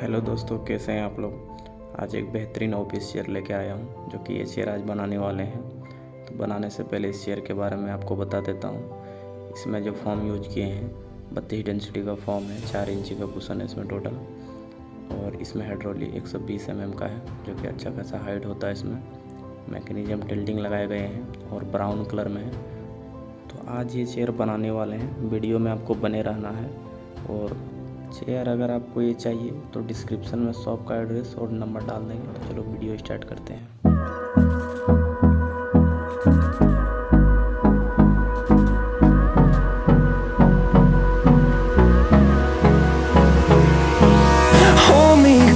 Hello दोस्तों, कैसे हैं आप लोग। आज एक बेहतरीन ऑफिस चेयर लेके आया हूं जो कि एसीराज बनाने वाले हैं। तो बनाने से पहले इस चेयर के बारे में आपको बता देता हूं। इसमें जो फॉर्म यूज किए हैं 32 डेंसिटी का फॉर्म है, 4 इंची का कुशन है इसमें टोटल। और इसमें हाइड्रोलिक 120 mm का है जो कि अच्छा खासा हाइट होता है। इसमें मैकेनिज्म टिल्टिंग लगाए गए हैं और ब्राउन कलर में है। तो आज ये चेयर बनाने वाले हैं, वीडियो में आपको बने रहना है। और चेयर अगर आपको ये चाहिए तो डिस्क्रिप्शन में शॉप का एड्रेस और नंबर डाल देंगे। तो चलो वीडियो स्टार्ट करते हैं।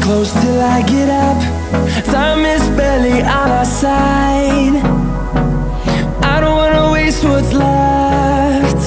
Close till I get up, time is barely on our side. I don't wanna waste what's left.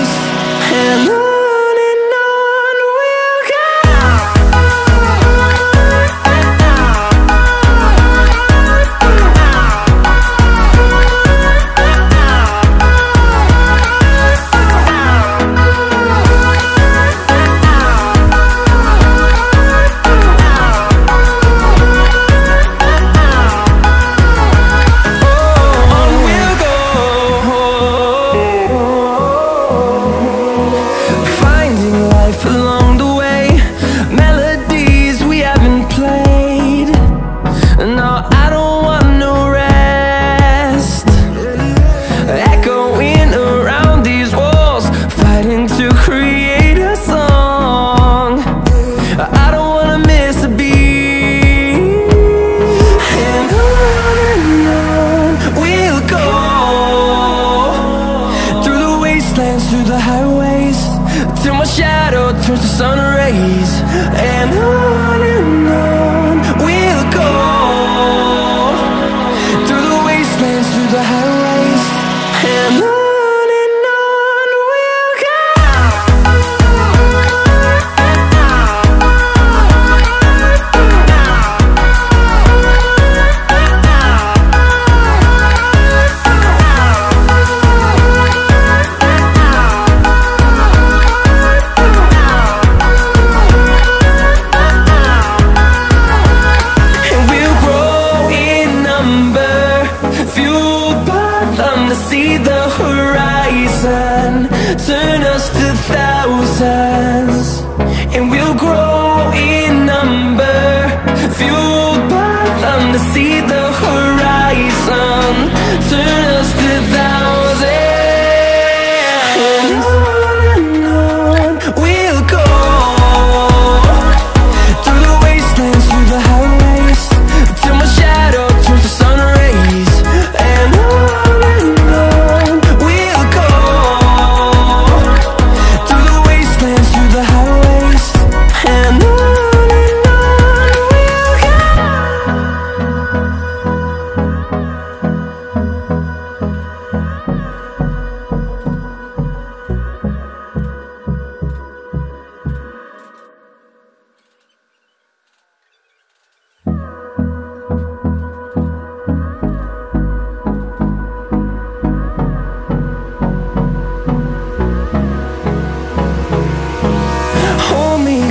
and on we'll till my shadow turns to sun rays, and on we'll go, through the wastelands, through the highways, and on we'll go. See the horizon, turn us to thousands, and we'll grow in number, fueled by them to see the horizon, turn us to thousands, and on we'll go, through the wastelands, through the highways, till my shadow turns to sun rays, and on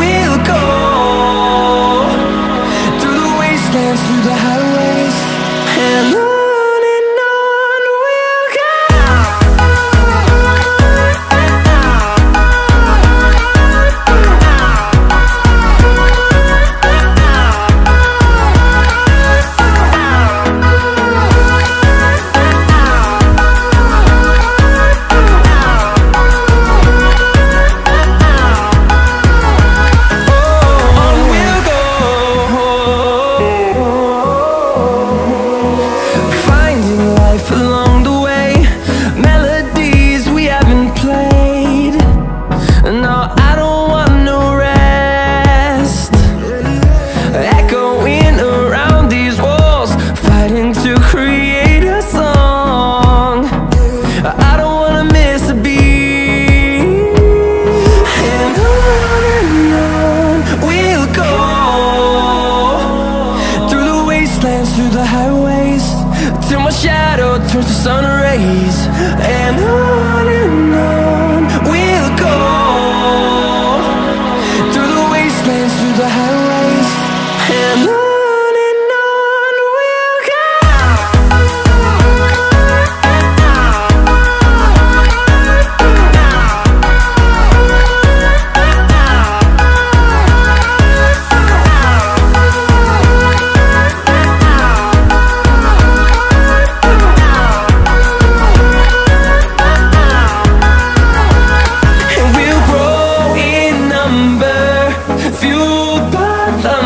we'll go, through the wastelands, through the highways, and on we'll go.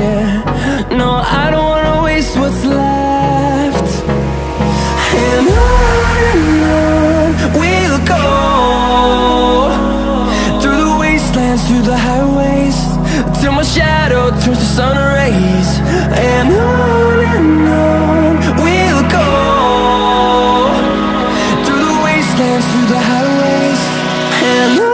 Yeah, no, I don't wanna waste what's left. And on we'll go, through the wastelands, through the highways, till my shadow turns to sun rays. And on we'll go, through the wastelands, through the highways, and on.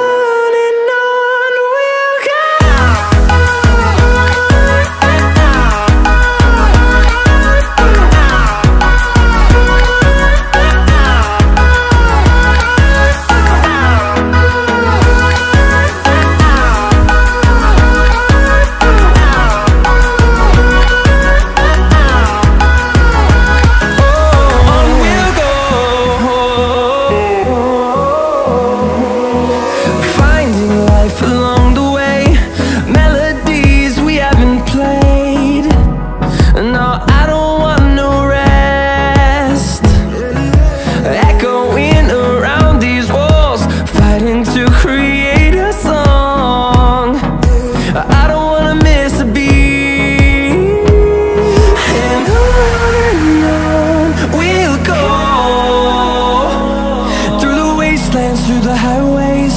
Through the highways,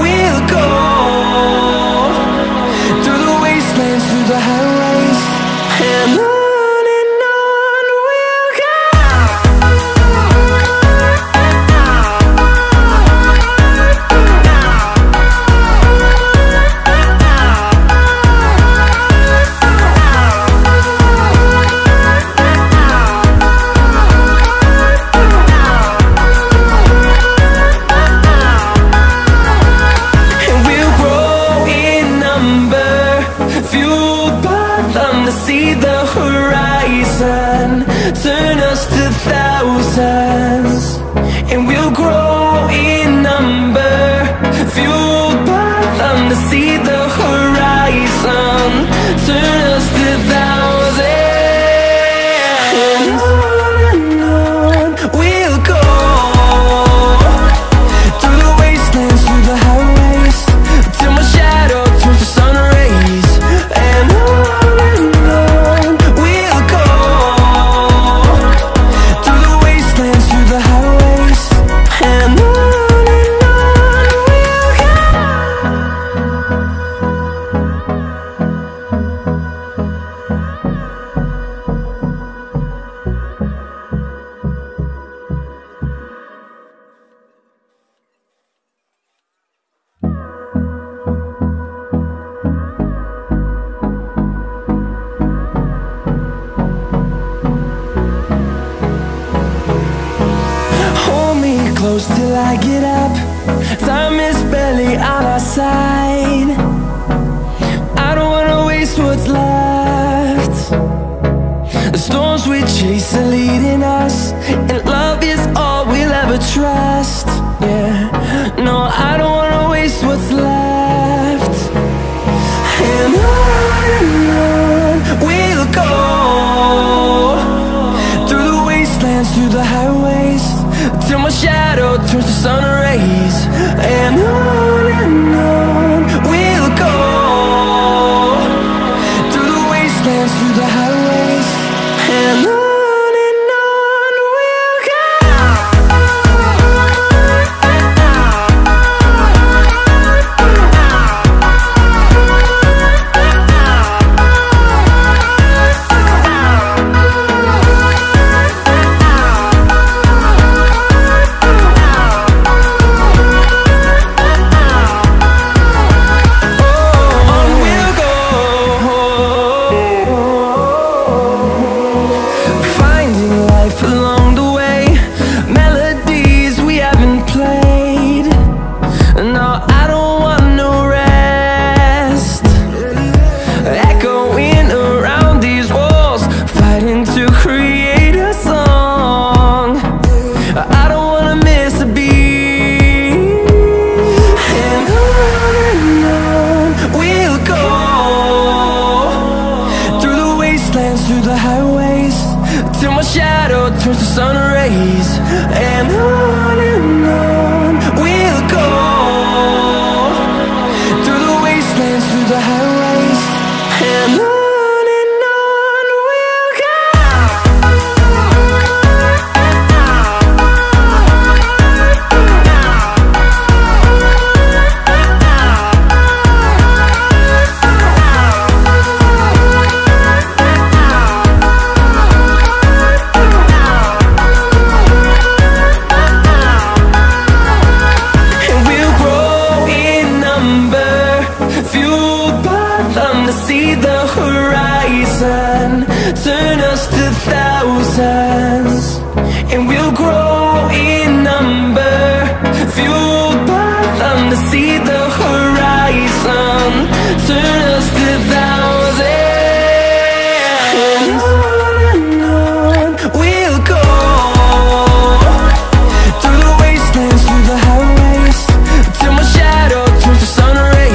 we'll go, through the wastelands, through the highways, and on. See the horizon turn us to thousands, and we'll grow in number, fueled by them. To see the horizon turn us to thousands, and on we'll go, through the wastelands, through the highways, till my shadow turns to sun rays, and on. Close till I get up. Time is barely on our side. I don't wanna waste what's left. The storms we chase are leading us, and love is all we'll ever trust. Yeah, no, I don't wanna waste what's left. And on we'll go, through the wastelands, through the highways, till my shadow turns to sun rays, and on and on. Turn us to thousands, and we'll grow in number, fueled by them to see the horizon. Turn us to thousands, and on we'll go, through the wastelands, through the highways, till my shadow turns to sun rays.